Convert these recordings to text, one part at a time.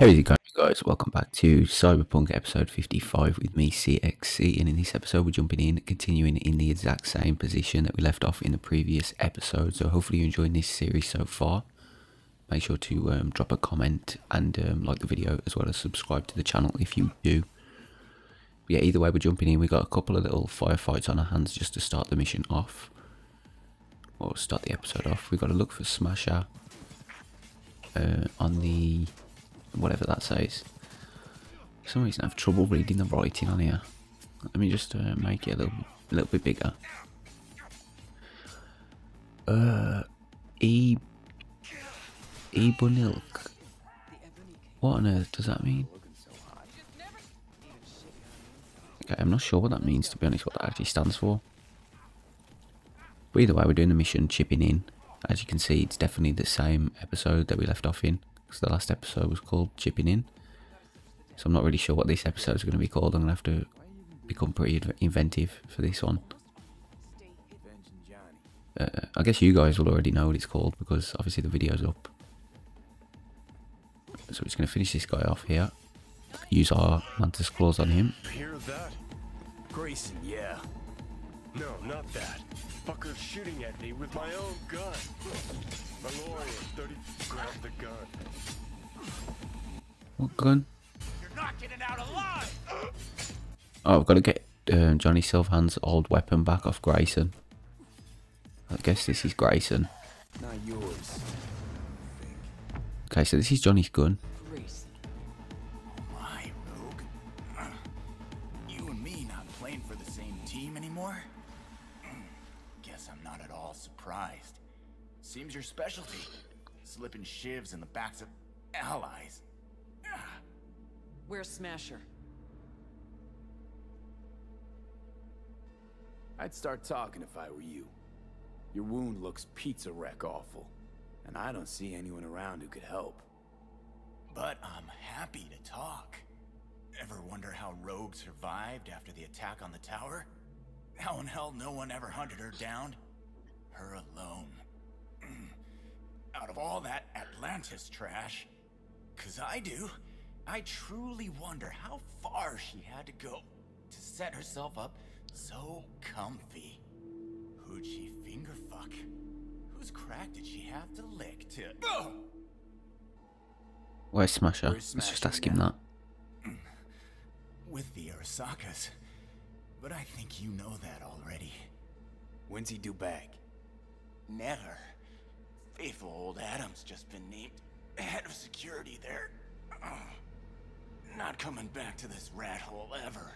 Hey guys, welcome back to Cyberpunk episode 55 with me CXC, and in this episode we're jumping in, continuing in the exact same position that we left off in the previous episode. So hopefully you're enjoying this series so far. Make sure to drop a comment and like the video, as well as subscribe to the channel if you do. But yeah, either way we're jumping in. We got a couple of little firefights on our hands just to start the mission off, or start the episode off. We've got to look for Smasher on the whatever that says. For some reason I have trouble reading the writing on here. Let me just make it a little bit bigger. Ebunike. What on earth does that mean? Okay, I'm not sure what that means, to be honest, what that actually stands for. But either way, we're doing the mission Chipping In. As you can see, it's definitely the same episode that we left off in, because the last episode was called Chipping In. So I'm not really sure what this episode is going to be called. I'm going to have to become pretty inventive for this one. I guess you guys will already know what it's called, because obviously the video's up. So we're just going to finish this guy off here. Use our mantis claws on him. Hear that? Grayson, yeah. No, not that. Fucker's shooting at me with my own gun. Malorian, 30. Grab the gun. What gun? You're not getting out alive. Oh, I've got to get Johnny Silverhand's old weapon back off Grayson. I guess this is Grayson. Not yours. Okay, so this is Johnny's gun. Grayson. Oh my, Rogue. You and me not playing for the same team anymore? Guess I'm not at all surprised. Seems your specialty. Slipping shivs in the backs of allies. Where's Smasher? I'd start talking if I were you. Your wound looks pizza wreck awful, and I don't see anyone around who could help. But I'm happy to talk. Ever wonder how Rogue survived after the attack on the tower? How in hell no one ever hunted her down? Her alone. Out of all that Atlantis trash. 'Cause I do. I truly wonder how far she had to go to set herself up so comfy. Who'd she finger fuck? Whose crack did she have to lick to... Where's Smasher? Let's just ask him that. With the Arasakas. But I think you know that already. When's he due back? Never. Faithful old Adam's just been named head of security there. Not coming back to this rat hole ever.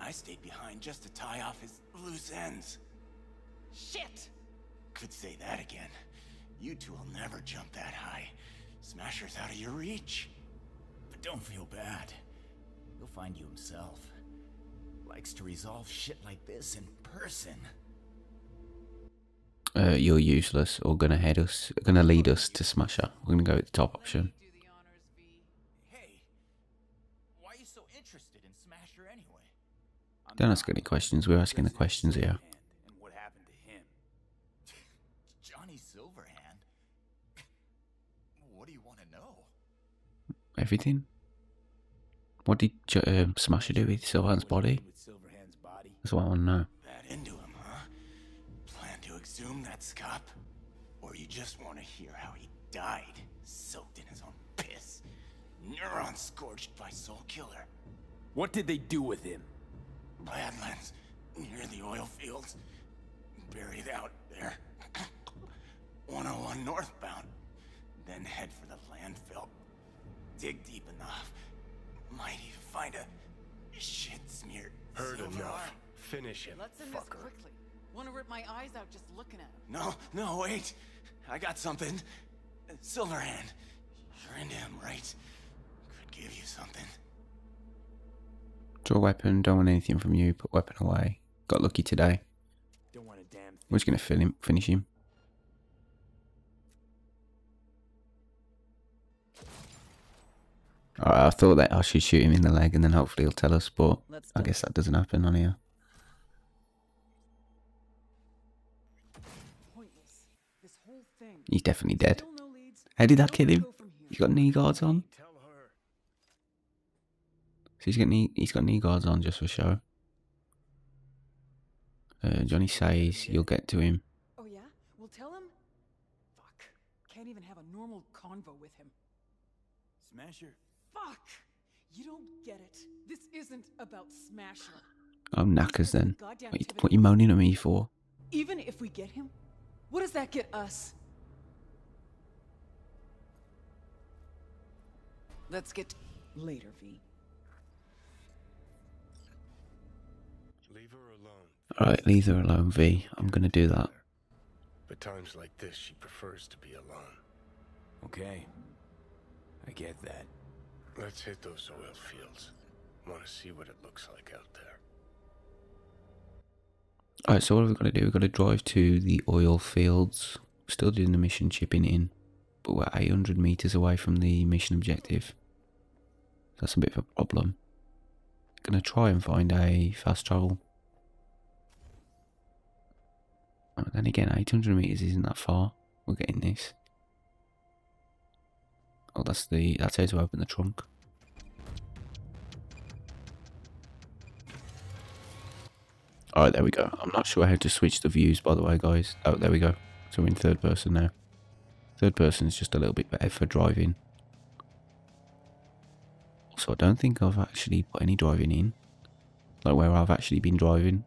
I stayed behind just to tie off his loose ends. Shit! Could say that again. You two will never jump that high. Smasher's out of your reach. But don't feel bad. He'll find you himself. Likes to resolve shit like this in person. You're useless, or gonna lead us to Smasher. We're gonna go with the top option. Hey, why are you so interested in Smasher anyway? Don't ask any questions, we're asking the questions here. And what happened to him? Johnny Silverhand? What do you want to know? Everything. What did Smasher do with Silverhand's body? That's what I want to know. Exhume that scop, or you just want to hear how he died, soaked in his own piss, neurons scorched by Soul Killer. What did they do with him? Badlands, near the oil fields, buried out there. 101 northbound, then head for the landfill. Dig deep enough, might even find a shit smeared. Heard enough. Finish him, fucker. Want to rip my eyes out just looking at him. No, wait. I got something. Silverhand. You're into him, right? Could give you something. Draw weapon. Don't want anything from you. Put weapon away. Got lucky today. Don't want a damn thing. We're just going to finish him. Alright, I thought that I should shoot him in the leg and then hopefully he'll tell us, but I guess that doesn't happen on here. He's definitely dead. How did that kill him? He's got knee guards on. So he's got knee guards on just for show. Johnny says you'll get to him. Oh yeah? We'll tell him? Fuck. Can't even have a normal convo with him. Smasher. Fuck! You don't get it. This isn't about Smasher. I'm knackers then. What you moaning at me for? Even if we get him, what does that get us? Let's get later, V. Leave her alone. Alright, leave her alone, V. I'm gonna do that. But times like this, she prefers to be alone. Okay. I get that. Let's hit those oil fields. Want to see what it looks like out there. Alright, so what have we got to do? We've got to drive to the oil fields. Still doing the mission Chipping In, but we're 800 meters away from the mission objective. That's a bit of a problem. Gonna try and find a fast travel. But then again, 800 meters isn't that far. We're getting this. Oh, that's how to open the trunk. Alright, there we go. I'm not sure how to switch the views, by the way, guys. Oh, there we go. So we're in third person now. Third person is just a little bit better for driving. Also, I don't think I've actually put any driving in. Like where I've actually been driving.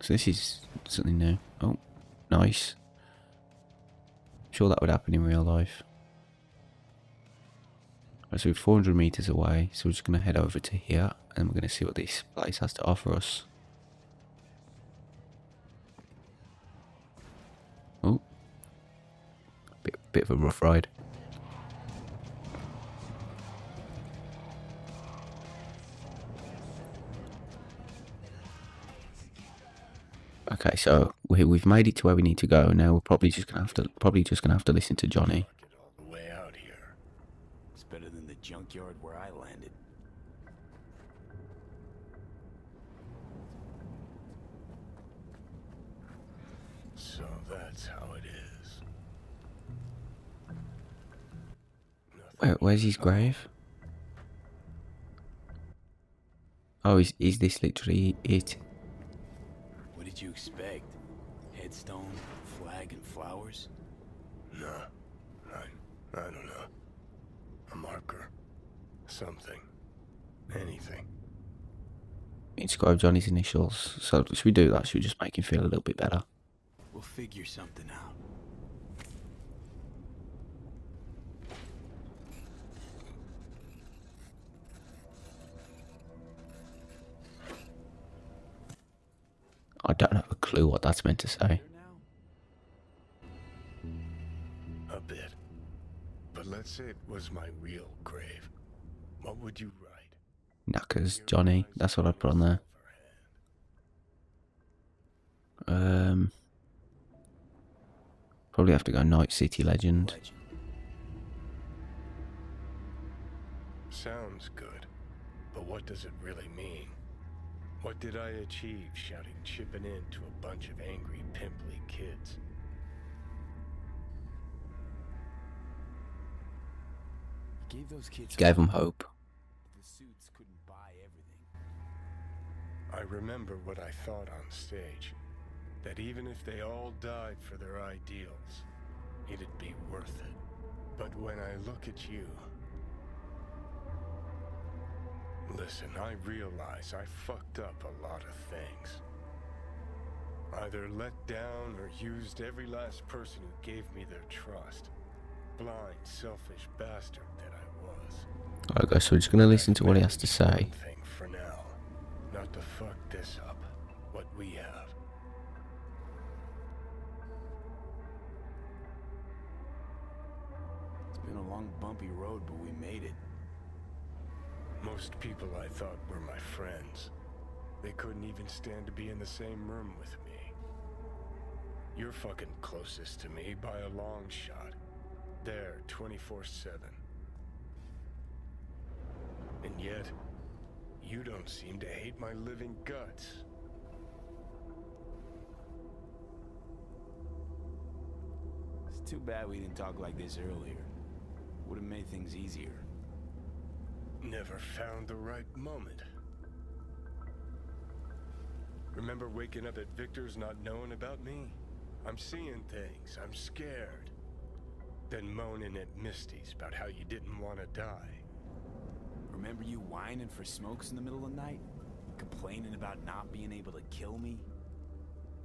So this is something new. Oh, nice. I'm sure that would happen in real life. Right, so we're 400 meters away, so we're just going to head over to here and we're going to see what this place has to offer us. Oh, bit of a rough ride. Okay, so we've made it to where we need to go. Now we're probably just going to have to listen to Johnny. Junkyard where I landed. So that's how it is. Where's his grave? Oh, is this literally it? What did you expect? Headstone, flag, and flowers? No, I don't know. A marker. Something. Anything. Inscribe Johnny's initials. So should we do that? Should we just make him feel a little bit better? We'll figure something out. I don't have a clue what that's meant to say. A bit. But let's say it was my real grave. What would you write? Knackers, Johnny. That's what I put on there. Probably have to go Night City legend. Sounds good, but what does it really mean? What did I achieve shouting Chipping In to a bunch of angry, pimply kids? Gave them hope. The suits couldn't buy everything. I remember what I thought on stage. That even if they all died for their ideals, it'd be worth it. But when I look at you... Listen, I realize I fucked up a lot of things. Either let down or used every last person who gave me their trust. Blind, selfish bastard that I was. Alright guys, so we're just going to listen to what he has to say. For now, not to fuck this up, what we have. It's been a long bumpy road, but we made it. Most people I thought were my friends. They couldn't even stand to be in the same room with me. You're fucking closest to me by a long shot. There, 24/7. And yet, you don't seem to hate my living guts. It's too bad we didn't talk like this earlier. Would have made things easier. Never found the right moment. Remember waking up at Victor's not knowing about me? I'm seeing things, I'm scared. Then moaning at Misty's about how you didn't want to die. Remember you whining for smokes in the middle of the night? Complaining about not being able to kill me?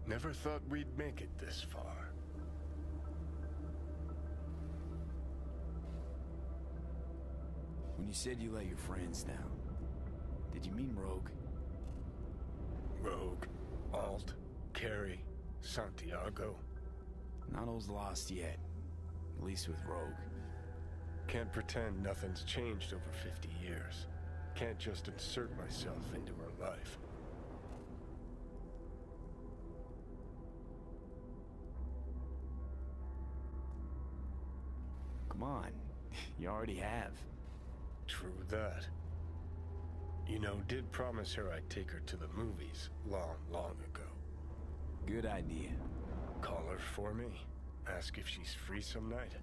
Never thought we'd make it this far. When you said you let your friends down, did you mean Rogue? Rogue, Alt, Carrie, Santiago. Not all's lost yet. At least with Rogue. Can't pretend nothing's changed over 50 years. Can't just insert myself into her life. Come on. You already have. True that. You know, did promise her I'd take her to the movies long, long ago. Good idea. Call her for me. Ask if she's free some night.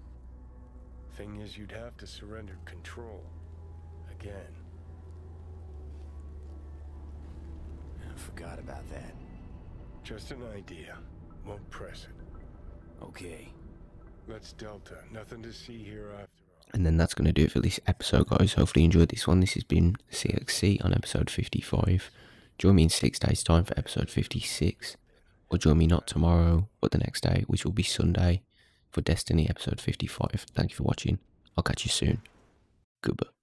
Thing is, you'd have to surrender control. Again. I forgot about that. Just an idea. Won't press it. Okay. Let's Delta. Nothing to see here after all. And then that's going to do it for this episode, guys. Hopefully you enjoyed this one. This has been CXC on episode 55. Join me in 6 days' time for episode 56. Or join me not tomorrow, but the next day, which will be Sunday, for Destiny episode 55. Thank you for watching. I'll catch you soon. Goodbye.